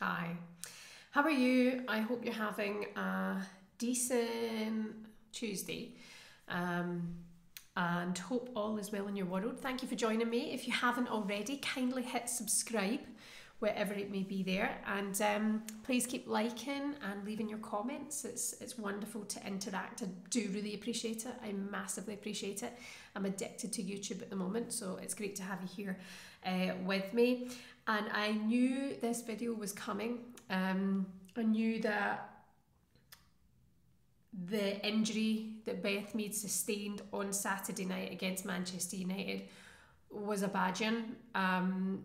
Hi, how are you? I hope you're having a decent Tuesday and hope all is well in your world. Thank you for joining me. If you haven't already, kindly hit subscribe wherever it may be there, and please keep liking and leaving your comments. It's wonderful to interact. I do really appreciate it. I massively appreciate it. I'm addicted to YouTube at the moment, so it's great to have you here with me. And I knew this video was coming. I knew that the injury that Beth Mead sustained on Saturday night against Manchester United was a bad one. And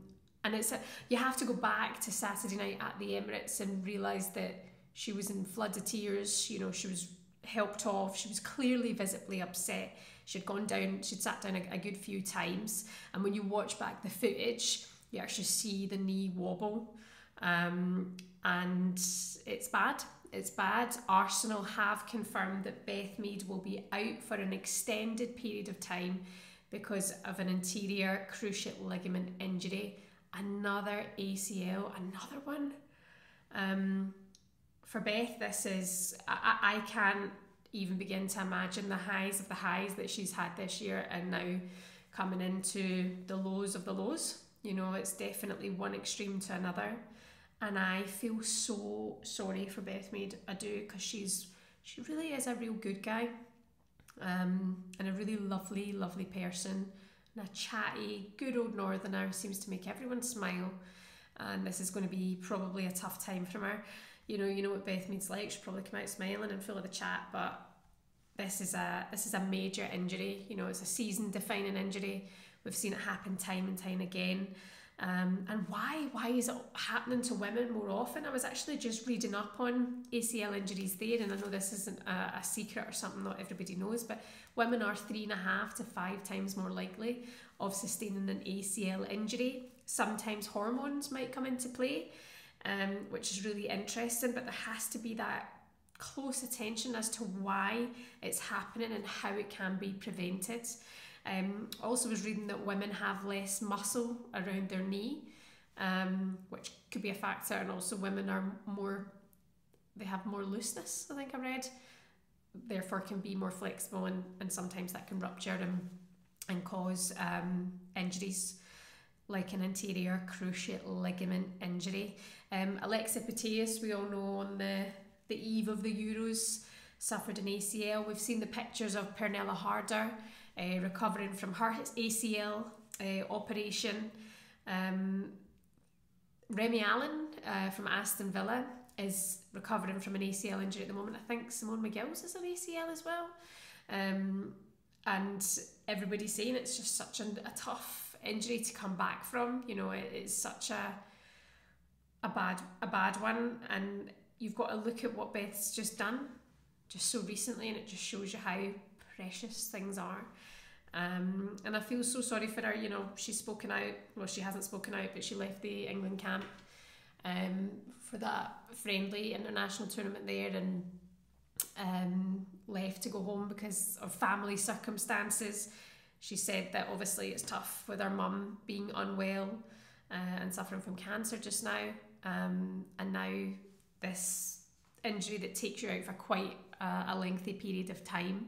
you have to go back to Saturday night at the Emirates and realise that she was in floods of tears. You know, she was helped off. She was clearly visibly upset. She'd gone down, she'd sat down a good few times. And when you watch back the footage, you actually see the knee wobble. And it's bad. It's bad. Arsenal have confirmed that Beth Mead will be out for an extended period of time because of an anterior cruciate ligament injury. Another ACL, another one. For Beth, this is, I can't even begin to imagine the highs of the highs that she's had this year and now coming into the lows of the lows. You know, it's definitely one extreme to another. And I feel so sorry for Beth Mead. I do, because she really is a real good guy, and a really lovely, lovely person. And a chatty, good old northerner, seems to make everyone smile, and this is going to be probably a tough time from her. You know what Beth Mead's like. She'll probably come out smiling and full of the chat, but this is a major injury. You know, it's a season-defining injury. We've seen it happen time and time again. And why is it happening to women more often? I was actually just reading up on ACL injuries there, and I know this isn't a secret or something not everybody knows, but women are 3.5 to 5 times more likely of sustaining an ACL injury. Sometimes hormones might come into play, which is really interesting, but there has to be that close attention as to why it's happening and how it can be prevented. Also was reading that women have less muscle around their knee, which could be a factor, and also women are have more looseness, I think I read, therefore can be more flexible, and sometimes that can rupture and cause injuries like an anterior cruciate ligament injury. Alexia Putellas, we all know, on the eve of the Euros suffered an ACL. We've seen the pictures of Pernella Harder recovering from her ACL operation. Remy Allen from Aston Villa is recovering from an ACL injury at the moment. I think Simone McGills is an ACL as well. And everybody's saying it's just such a tough injury to come back from. You know, it's such a bad one, and you've got to look at what Beth's just done just so recently, and it just shows you how precious things are. And I feel so sorry for her. You know, she's spoken out. Well, she hasn't spoken out, but she left the England camp for that friendly international tournament there, and left to go home because of family circumstances. She said that obviously it's tough with her mum being unwell and suffering from cancer just now, and now this injury that takes you out for quite a lengthy period of time.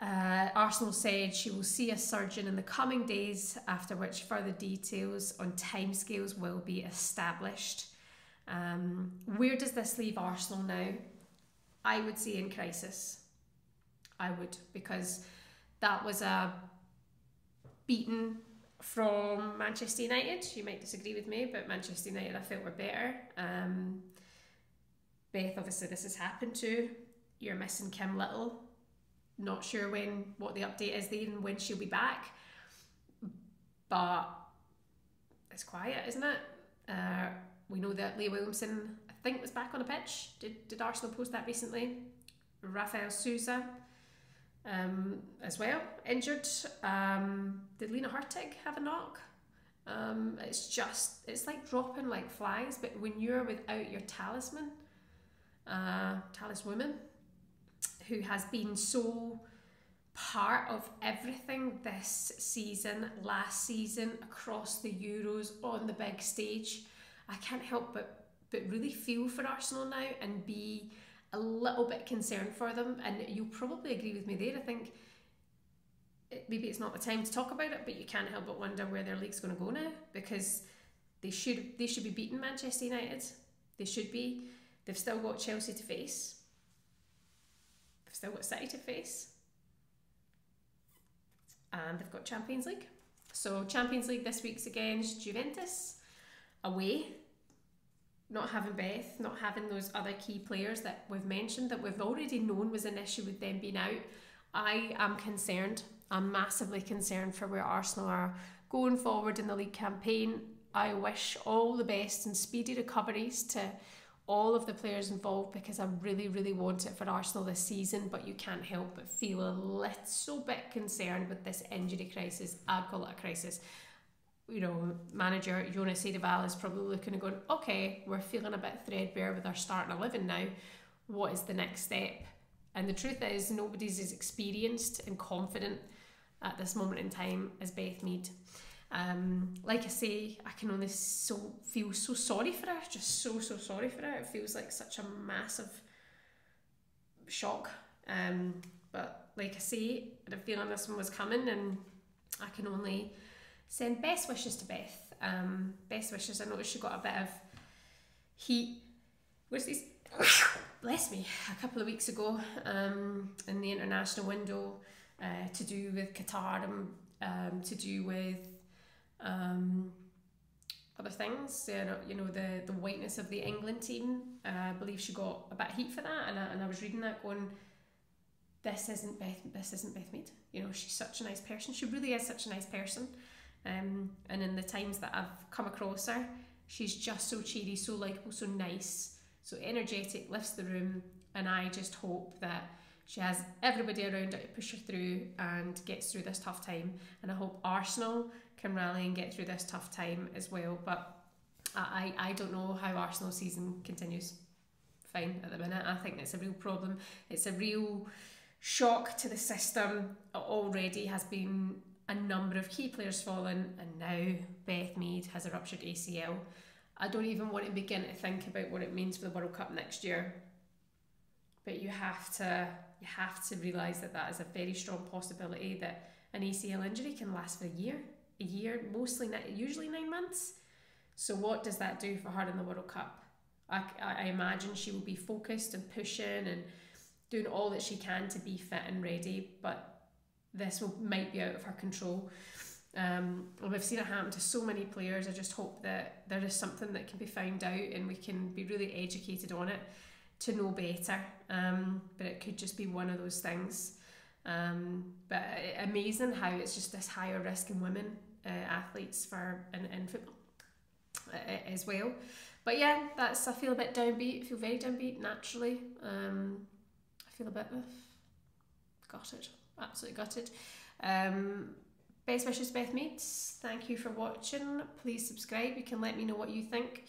Arsenal said she will see a surgeon in the coming days, after which further details on timescales will be established. Where does this leave Arsenal now? I would say in crisis. I would, because that was a beating from Manchester United. You might disagree with me, but Manchester United I felt were better. Beth, obviously this has happened to. You're missing Kim Little. Not sure what the update is there and when she'll be back, but it's quiet, isn't it? We know that Leah Williamson, I think, was back on a pitch. Did Arsenal post that recently? Raphael Souza as well, injured. Did Lena Hartig have a knock? It's like dropping like flies, but when you're without your talisman, taliswoman, who has been so part of everything this season, last season, across the Euros, on the big stage. I can't help but really feel for Arsenal now and be a little bit concerned for them. And you'll probably agree with me there. I think maybe it's not the time to talk about it, but you can't help but wonder where their league's going to go now, because they should be beating Manchester United. They should be. They've still got Chelsea to face. They've still got City to face. And they've got Champions League. So Champions League this week's against Juventus away. Not having Beth, not having those other key players that we've mentioned, that we've already known was an issue with them being out. I am concerned. I'm massively concerned for where Arsenal are going forward in the league campaign. I wish all the best and speedy recoveries to all of the players involved, because I really, really want it for Arsenal this season. But you can't help but feel a little bit concerned with this injury crisis. I'd call it a crisis. You know, manager Jonas Eidevall is probably looking and going, okay, we're feeling a bit threadbare with our starting 11 now. What is the next step? And the truth is, nobody's as experienced and confident at this moment in time as Beth Mead. Like I say, I can only feel so sorry for her, just so sorry for her. It feels like such a massive shock. But like I say, I had a feeling this one was coming, and I can only send best wishes to Beth. Best wishes. I noticed she got a bit of heat. Where's these? Bless me. A couple of weeks ago, in the international window, to do with Qatar, to do with other things. You know, the whiteness of the England team. I believe she got a bit of heat for that, and I was reading that going, This isn't Beth Mead. You know, she's such a nice person. She really is such a nice person. And in the times that I've come across her, she's just so cheery, so likeable, so nice, so energetic, lifts the room. And I just hope that she has everybody around her to push her through and gets through this tough time. And I hope Arsenal can rally and get through this tough time as well. But I don't know how Arsenal's season continues fine at the minute. I think that's a real problem. It's a real shock to the system. It already has been a number of key players fallen, and now Beth Mead has a ruptured ACL. I don't even want to begin to think about what it means for the World Cup next year. But you have to realise that that is a very strong possibility, that an ACL injury can last for a year, usually 9 months. So what does that do for her in the World Cup? I imagine she will be focused and pushing and doing all that she can to be fit and ready, but this might be out of her control. We've seen it happen to so many players. I just hope that there is something that can be found out and we can be really educated on it to know better. But it could just be one of those things. But amazing how it's just this higher risk in women athletes in football as well. But yeah, I feel a bit downbeat. I feel very downbeat naturally. I feel a bit gutted, absolutely gutted. Best wishes, Beth Mead. Thank you for watching. Please subscribe. You can let me know what you think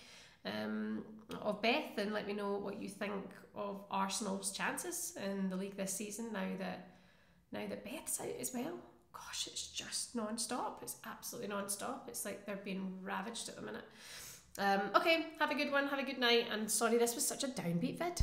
of Beth, and let me know what you think of Arsenal's chances in the league this season now that Beth's out as well. Gosh, it's just non-stop. It's absolutely non-stop. It's like they're being ravaged at the minute. Okay, have a good one, have a good night, and sorry this was such a downbeat vid.